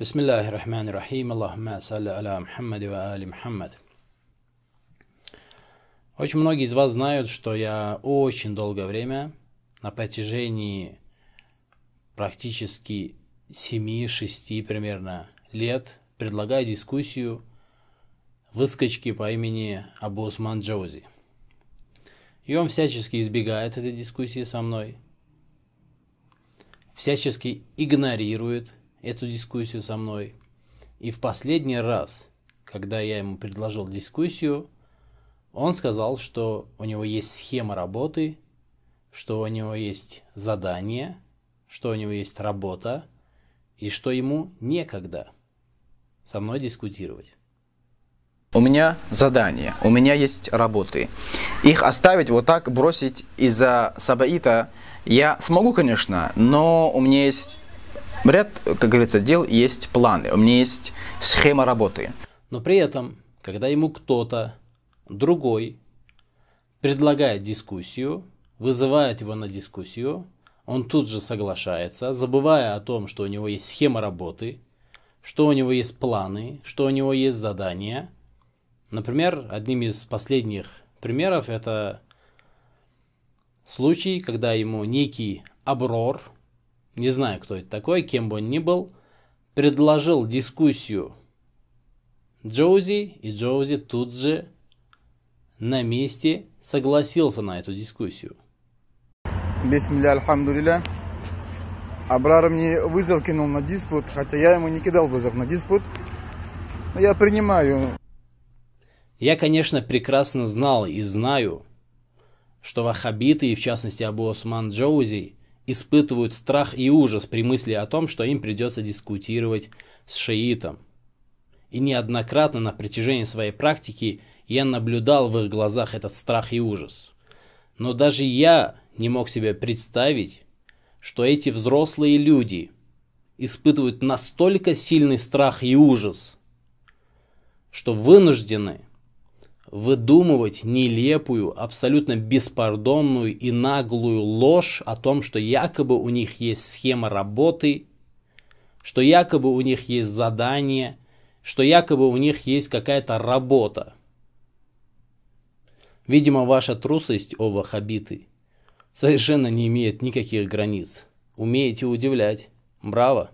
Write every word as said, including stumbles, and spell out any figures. Бисмилляхиррахманиррахим. Аллахумма салли аля Мухаммад ва али Мухаммад. Очень многие из вас знают, что я очень долгое время, на протяжении практически семи-шести примерно лет, предлагаю дискуссию выскочки по имени Абу Усман Джаузи. И он всячески избегает этой дискуссии со мной, всячески игнорирует эту дискуссию со мной. И в последний раз, когда я ему предложил дискуссию, он сказал, что у него есть схема работы, что у него есть задание, что у него есть работа, и что ему некогда со мной дискутировать. У меня задание, у меня есть работы. Их оставить вот так, бросить из-за сабаита я смогу, конечно, но у меня есть ряд, как говорится, дел, есть планы, у меня есть схема работы. Но при этом, когда ему кто-то другой предлагает дискуссию, вызывает его на дискуссию, он тут же соглашается, забывая о том, что у него есть схема работы, что у него есть планы, что у него есть задания. Например, одним из последних примеров это случай, когда ему некий Абрар, не знаю, кто это такой, кем бы он ни был, предложил дискуссию Джаузи, и Джаузи тут же на месте согласился на эту дискуссию. Бисмилля, альхамдулилля. Абрар мне вызов кинул на диспут, хотя я ему не кидал вызов на диспут, но я принимаю. Я, конечно, прекрасно знал и знаю, что ваххабиты, и в частности Абу Усман Джаузи, испытывают страх и ужас при мысли о том, что им придется дискутировать с шиитом. И неоднократно на протяжении своей практики я наблюдал в их глазах этот страх и ужас. Но даже я не мог себе представить, что эти взрослые люди испытывают настолько сильный страх и ужас, что вынуждены выдумывать нелепую, абсолютно беспардонную и наглую ложь о том, что якобы у них есть схема работы, что якобы у них есть задание, что якобы у них есть какая-то работа. Видимо, ваша трусость, о ваххабиты, совершенно не имеет никаких границ. Умеете удивлять. Браво!